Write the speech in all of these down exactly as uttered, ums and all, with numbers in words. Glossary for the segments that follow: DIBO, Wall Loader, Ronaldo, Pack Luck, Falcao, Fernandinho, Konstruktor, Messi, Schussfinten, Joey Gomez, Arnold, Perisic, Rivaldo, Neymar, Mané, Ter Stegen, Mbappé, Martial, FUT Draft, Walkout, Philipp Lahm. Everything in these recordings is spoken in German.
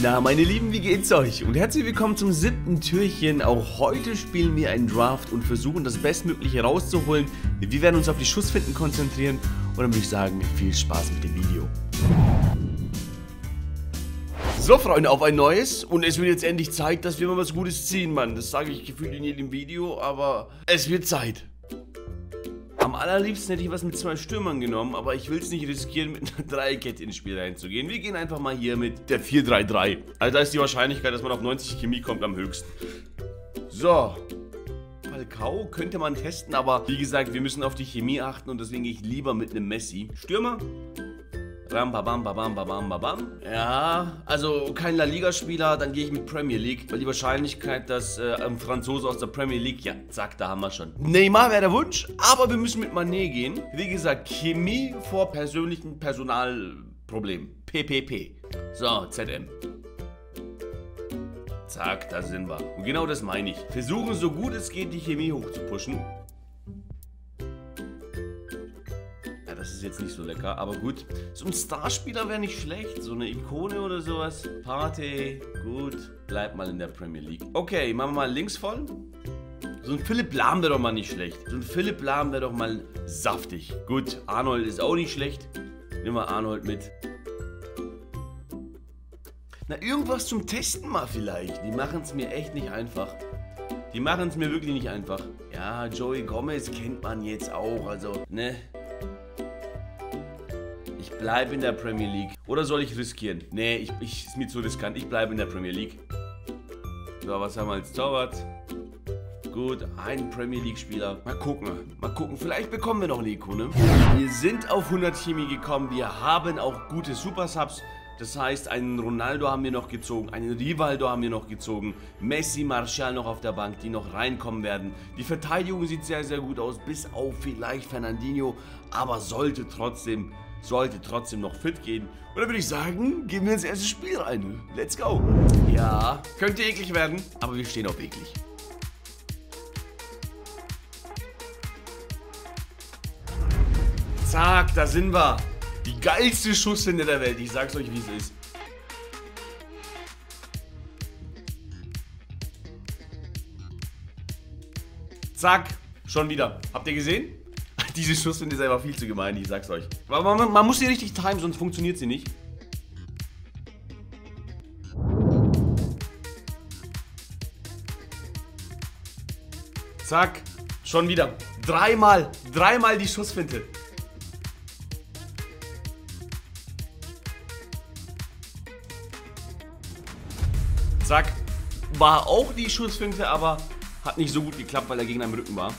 Na meine Lieben, wie geht's euch? Und herzlich willkommen zum siebten Türchen. Auch heute spielen wir einen Draft und versuchen das Bestmögliche rauszuholen. Wir werden uns auf die Schussfinden konzentrieren und dann würde ich sagen, viel Spaß mit dem Video. So Freunde, auf ein neues und es wird jetzt endlich Zeit, dass wir mal was Gutes ziehen, Mann. Das sage ich gefühlt in jedem Video, aber es wird Zeit. Am allerliebsten hätte ich was mit zwei Stürmern genommen, aber ich will es nicht riskieren, mit einer Dreierkette ins Spiel reinzugehen. Wir gehen einfach mal hier mit der vier drei drei. Also da ist die Wahrscheinlichkeit, dass man auf neunzig Chemie kommt, am höchsten. So. Falcao könnte man testen, aber wie gesagt, wir müssen auf die Chemie achten und deswegen gehe ich lieber mit einem Messi. Stürmer? Bam, bam, bam, bam, bam, bam, bam. Ja, also kein La Liga-Spieler, dann gehe ich mit Premier League, weil die Wahrscheinlichkeit, dass äh, ein Franzose aus der Premier League, ja, zack, da haben wir schon. Neymar wäre der Wunsch, aber wir müssen mit Mané gehen. Wie gesagt, Chemie vor persönlichen Personalproblemen. P P P. So, Z M. Zack, da sind wir. Und genau das meine ich. Versuchen, so gut es geht, die Chemie hochzupushen. Das ist jetzt nicht so lecker, aber gut. So ein Starspieler wäre nicht schlecht. So eine Ikone oder sowas. Party, gut. Bleibt mal in der Premier League. Okay, machen wir mal links voll. So ein Philipp Lahm wäre doch mal nicht schlecht. So ein Philipp Lahm wäre doch mal saftig. Gut, Arnold ist auch nicht schlecht. Nehmen wir Arnold mit. Na, irgendwas zum Testen mal vielleicht. Die machen es mir echt nicht einfach. Die machen es mir wirklich nicht einfach. Ja, Joey Gomez kennt man jetzt auch. Also, ne? Bleib in der Premier League. Oder soll ich riskieren? Nee, ich, ich, ist mir zu riskant. Ich bleibe in der Premier League. So, was haben wir als Torwart? Gut, ein Premier League-Spieler. Mal gucken, mal gucken. Vielleicht bekommen wir noch eine Ikone. Wir sind auf hundert Chemie gekommen. Wir haben auch gute Super-Subs. Das heißt, einen Ronaldo haben wir noch gezogen, einen Rivaldo haben wir noch gezogen, Messi, Martial noch auf der Bank, die noch reinkommen werden. Die Verteidigung sieht sehr, sehr gut aus, bis auf vielleicht Fernandinho, aber sollte trotzdem, sollte trotzdem noch fit gehen. Und dann würde ich sagen, gehen wir ins erste Spiel rein. Let's go. Ja, könnte eklig werden, aber wir stehen auf eklig. Zack, da sind wir. Die geilste Schussfinde der Welt. Ich sag's euch, wie es ist. Zack, schon wieder. Habt ihr gesehen? Diese Schussfinde ist einfach viel zu gemein, ich sag's euch. Aber man, man muss sie richtig timen, sonst funktioniert sie nicht. Zack, schon wieder. Dreimal, dreimal die Schussfinte. Zack, war auch die Schussfinte, aber hat nicht so gut geklappt, weil er gegen einen Rücken war.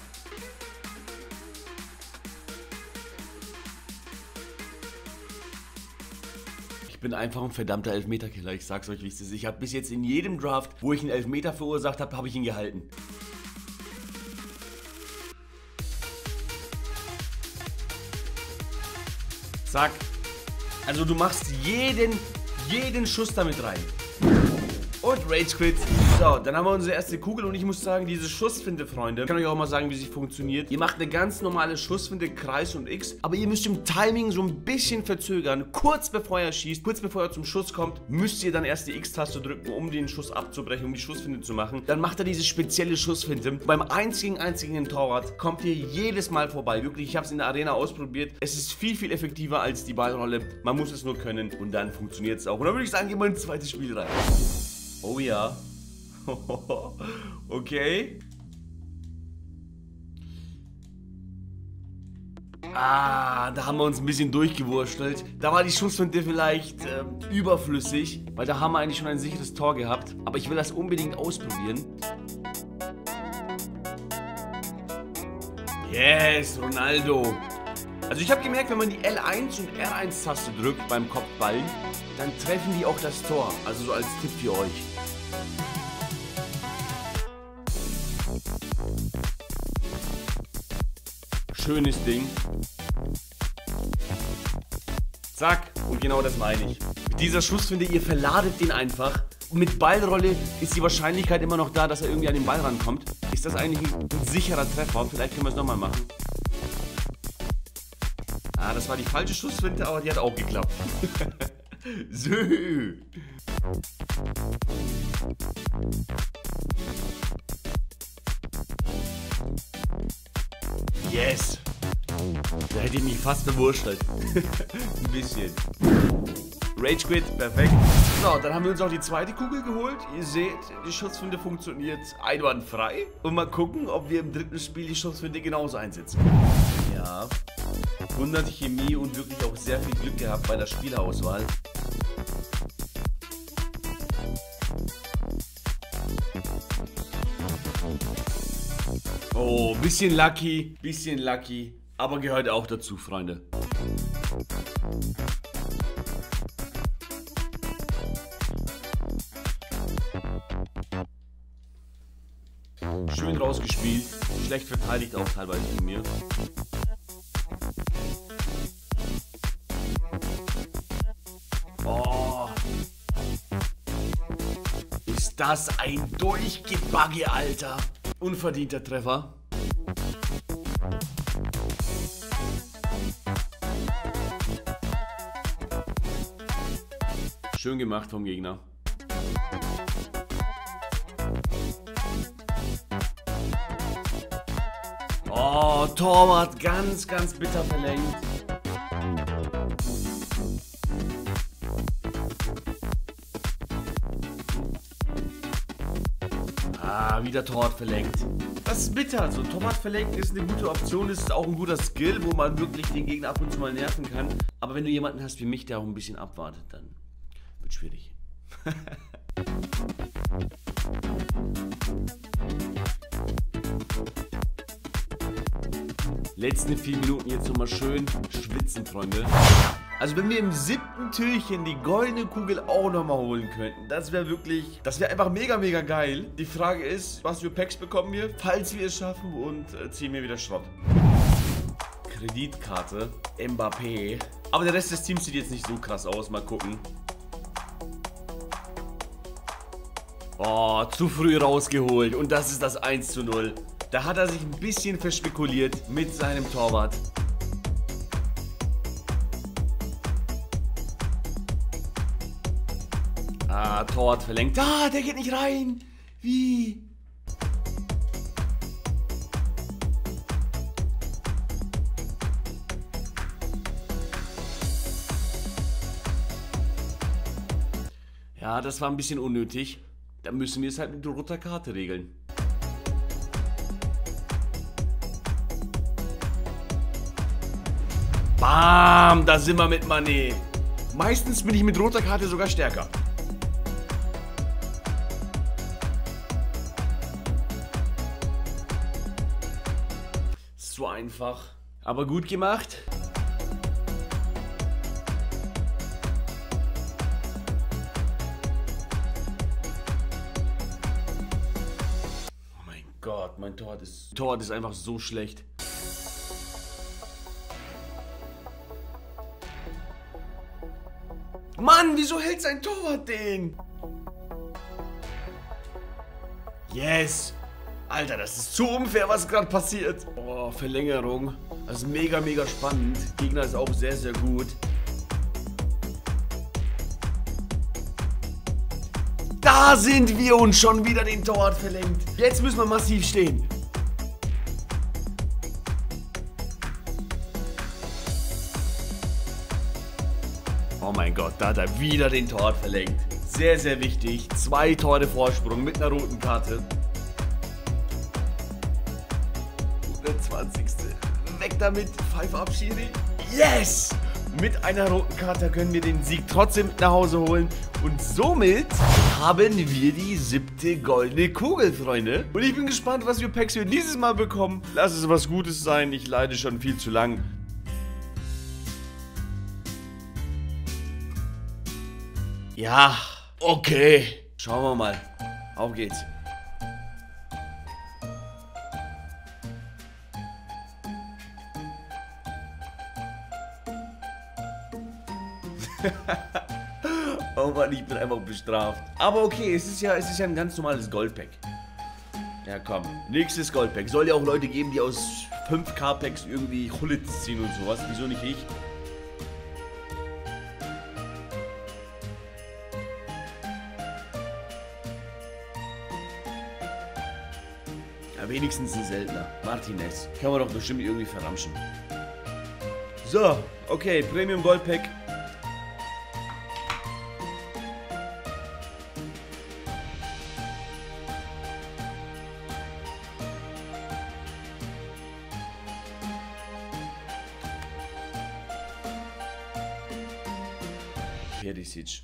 Ich bin einfach ein verdammter Elfmeterkiller, ich sag's euch, wie es ist. Ich habe bis jetzt in jedem Draft, wo ich einen Elfmeter verursacht habe, habe ich ihn gehalten. Zack. Also du machst jeden, jeden Schuss damit rein. Und Rage Quit. So, dann haben wir unsere erste Kugel und ich muss sagen, diese Schussfinte, Freunde, ich kann euch auch mal sagen, wie sie funktioniert. Ihr macht eine ganz normale Schussfinte, Kreis und X, aber ihr müsst im Timing so ein bisschen verzögern. Kurz bevor er schießt, kurz bevor er zum Schuss kommt, müsst ihr dann erst die X-Taste drücken, um den Schuss abzubrechen, um die Schussfinte zu machen. Dann macht er diese spezielle Schussfinte. Beim einzigen, einzigen Torwart kommt ihr jedes Mal vorbei. Wirklich, ich habe es in der Arena ausprobiert. Es ist viel, viel effektiver als die Ballrolle. Man muss es nur können und dann funktioniert es auch. Und dann würde ich sagen, gehen wir ins zweite Spiel rein. Oh ja. Okay. Ah, da haben wir uns ein bisschen durchgewurschtelt. Da war die Schussfinte vielleicht äh, überflüssig, weil da haben wir eigentlich schon ein sicheres Tor gehabt. Aber ich will das unbedingt ausprobieren. Yes, Ronaldo. Also ich habe gemerkt, wenn man die L eins und R eins-Taste drückt beim Kopfball, dann treffen die auch das Tor. Also so als Tipp für euch. Schönes Ding. Zack. Und genau das meine ich. Mit dieser Schussfinte, ihr verladet den einfach. Und mit Ballrolle ist die Wahrscheinlichkeit immer noch da, dass er irgendwie an den Ball rankommt. Ist das eigentlich ein sicherer Treffer? Vielleicht können wir es nochmal machen. Ah, das war die falsche Schussfinte, aber die hat auch geklappt. Sö. hätte ich mich fast verwurschtelt. Ein bisschen. Rage Quit, perfekt. So, dann haben wir uns auch die zweite Kugel geholt. Ihr seht, die Schussfinte funktioniert einwandfrei. Und mal gucken, ob wir im dritten Spiel die Schussfinte genauso einsetzen. Ja, wunderte Chemie und wirklich auch sehr viel Glück gehabt bei der Spielerauswahl. Oh, bisschen lucky, bisschen lucky, aber gehört auch dazu, Freunde. Schön rausgespielt, schlecht verteidigt auch teilweise von mir. Oh. Ist das ein Durchgebagge, Alter. Unverdienter Treffer. Schön gemacht vom Gegner. Oh, Torwart ganz, ganz bitter verlängert. Ah, wieder Torwart verlängert. Das ist bitter. Also Torwart verlängert ist eine gute Option, ist auch ein guter Skill, wo man wirklich den Gegner ab und zu mal nerven kann. Aber wenn du jemanden hast wie mich, der auch ein bisschen abwartet, dann wird schwierig. Letzten vier Minuten jetzt nochmal schön schwitzen, Freunde. Also wenn wir im siebten Türchen die goldene Kugel auch nochmal holen könnten, das wäre wirklich, das wäre einfach mega, mega geil. Die Frage ist, was für Packs bekommen wir, falls wir es schaffen, und ziehen wir wieder Schrott. Kreditkarte, Mbappé. Aber der Rest des Teams sieht jetzt nicht so krass aus, mal gucken. Oh, zu früh rausgeholt und das ist das eins zu null. Da hat er sich ein bisschen verspekuliert mit seinem Torwart. Ah, Torwart verlängert. Ah, der geht nicht rein. Wie? Ja, das war ein bisschen unnötig. Da müssen wir es halt mit roter Karte regeln. Bam, da sind wir mit Mané. Meistens bin ich mit roter Karte sogar stärker. So einfach, aber gut gemacht. Oh mein Gott, mein Tor ist, Tor ist einfach so schlecht. Mann, wieso hält sein Torwart den? Yes! Alter, das ist zu unfair, was gerade passiert. Oh, Verlängerung. Das ist mega, mega spannend. Gegner ist auch sehr, sehr gut. Da sind wir und schon wieder den Torwart verlängert. Jetzt müssen wir massiv stehen. Oh mein Gott, da hat er wieder den Torwart verlängert. Sehr, sehr wichtig. Zwei Tore Vorsprung mit einer roten Karte. hundertzwanzigste Weg damit. Pfeife ab, Schiri. Yes! Mit einer roten Karte können wir den Sieg trotzdem nach Hause holen. Und somit haben wir die siebte goldene Kugel, Freunde. Und ich bin gespannt, was wir Packs für dieses Mal bekommen. Lass es was Gutes sein. Ich leide schon viel zu lang. Ja, okay. Schauen wir mal. Auf geht's. Oh Mann, ich bin einfach bestraft. Aber okay, es ist ja, es ist ja ein ganz normales Goldpack. Ja, komm. Nächstes Goldpack. Soll ja auch Leute geben, die aus fünf K Packs irgendwie Hullets ziehen und sowas. Wieso nicht ich? Wenigstens ein Seltener. Martinez. Kann man doch bestimmt irgendwie verramschen. So, okay, Premium Gold Pack. Perisic.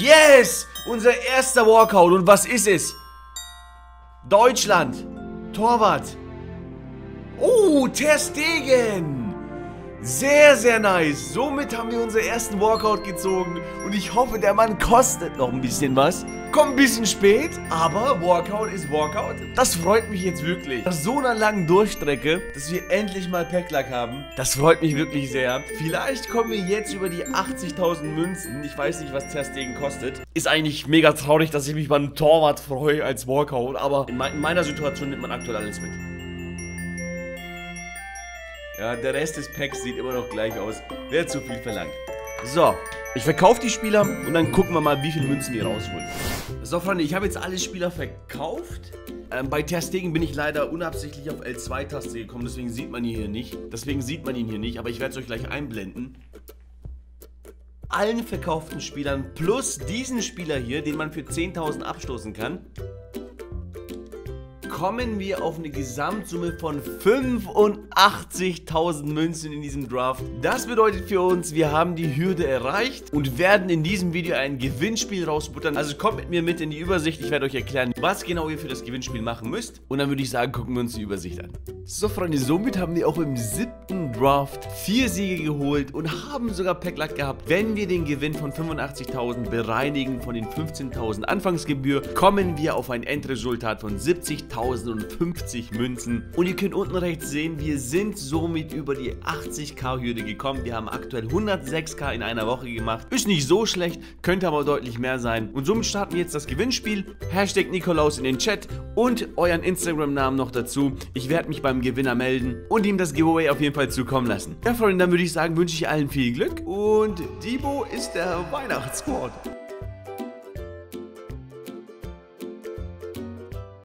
Yes! Unser erster Walkout. Und was ist es? Deutschland. Torwart. Oh, Ter Stegen. Sehr, sehr nice. Somit haben wir unseren ersten Walkout gezogen. Und ich hoffe, der Mann kostet noch ein bisschen was. Kommt ein bisschen spät, aber Walkout ist Walkout. Das freut mich jetzt wirklich. Nach so einer langen Durchstrecke, dass wir endlich mal Packlack haben, das freut mich wirklich sehr. Vielleicht kommen wir jetzt über die achtzigtausend Münzen. Ich weiß nicht, was Ter Stegen kostet. Ist eigentlich mega traurig, dass ich mich bei einem Torwart freue als Walkout. Aber in, me in meiner Situation nimmt man aktuell alles mit. Ja, der Rest des Packs sieht immer noch gleich aus. Wer zu viel verlangt. So, ich verkaufe die Spieler und dann gucken wir mal, wie viele Münzen wir rausholen. So, Freunde, ich habe jetzt alle Spieler verkauft. Ähm, bei Ter Stegen bin ich leider unabsichtlich auf L zwei Taste gekommen, deswegen sieht man ihn hier nicht. Deswegen sieht man ihn hier nicht, aber ich werde es euch gleich einblenden. Allen verkauften Spielern plus diesen Spieler hier, den man für zehntausend abstoßen kann, kommen wir auf eine Gesamtsumme von fünfundachtzigtausend Münzen in diesem Draft. Das bedeutet für uns, wir haben die Hürde erreicht und werden in diesem Video ein Gewinnspiel rausbuttern. Also kommt mit mir mit in die Übersicht. Ich werde euch erklären, was genau ihr für das Gewinnspiel machen müsst. Und dann würde ich sagen, gucken wir uns die Übersicht an. So, Freunde, somit haben wir auch im siebten Draft vier Siege geholt und haben sogar Packlack gehabt. Wenn wir den Gewinn von fünfundachtzigtausend bereinigen von den fünfzehntausend Anfangsgebühr, kommen wir auf ein Endresultat von siebzigtausend. tausendfünfzig Münzen. Und ihr könnt unten rechts sehen, wir sind somit über die achtzigtausend Hürde gekommen. Wir haben aktuell hundertsechstausend in einer Woche gemacht. Ist nicht so schlecht, könnte aber deutlich mehr sein. Und somit starten wir jetzt das Gewinnspiel. Hashtag Nikolaus in den Chat und euren Instagram-Namen noch dazu. Ich werde mich beim Gewinner melden und ihm das Giveaway auf jeden Fall zukommen lassen. Ja, Freunde, dann würde ich sagen, wünsche ich allen viel Glück und DIBO ist der Weihnachtsquad.